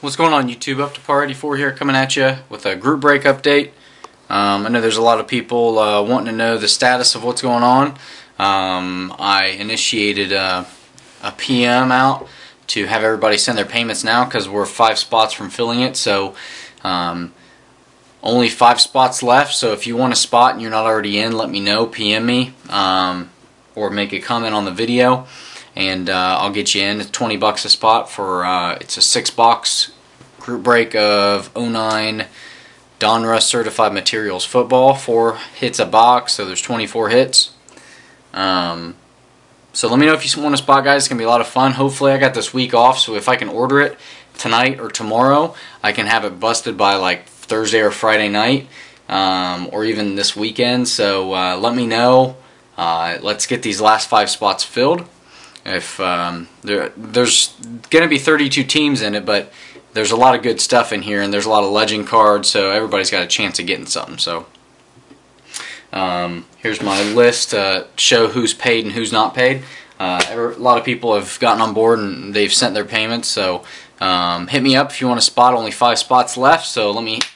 What's going on YouTube? Up to Par84 here, coming at you with a group break update. I know there's a lot of people wanting to know the status of what's going on. I initiated a PM out to have everybody send their payments now because we're 5 spots from filling it, so only 5 spots left. So if you want a spot and you're not already in, let me know, PM me, or make a comment on the video. And I'll get you in. It's 20 bucks a spot for it's a 6-box group break of 09 Donruss Certified Materials football. 4 hits a box, so there's 24 hits. So let me know if you want a spot, guys. It's gonna be a lot of fun. Hopefully, I got this week off, so if I can order it tonight or tomorrow, I can have it busted by like Thursday or Friday night, or even this weekend. So let me know. Let's get these last 5 spots filled. If there's going to be 32 teams in it, but there's a lot of good stuff in here, and there's a lot of legend cards, so everybody's got a chance of getting something. So here's my list to show who's paid and who's not paid. A lot of people have gotten on board, and they've sent their payments, so hit me up if you want a spot. Only 5 spots left, so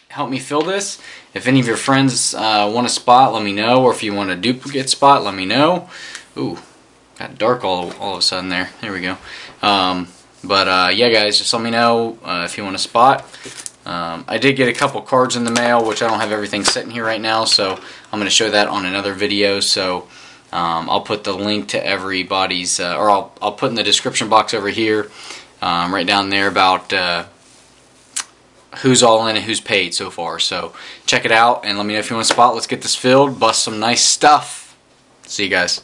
help me fill this. If any of your friends want a spot, let me know, or if you want a duplicate spot, let me know. Ooh. Got dark all of a sudden there. There we go. Yeah, guys, just let me know if you want a spot. I did get a couple cards in the mail, which I don't have everything sitting here right now, so I'm going to show that on another video. So I'll put the link to everybody's, or I'll put in the description box over here, right down there, about who's all in and who's paid so far. So check it out and let me know if you want a spot. Let's get this filled, bust some nice stuff. See you guys.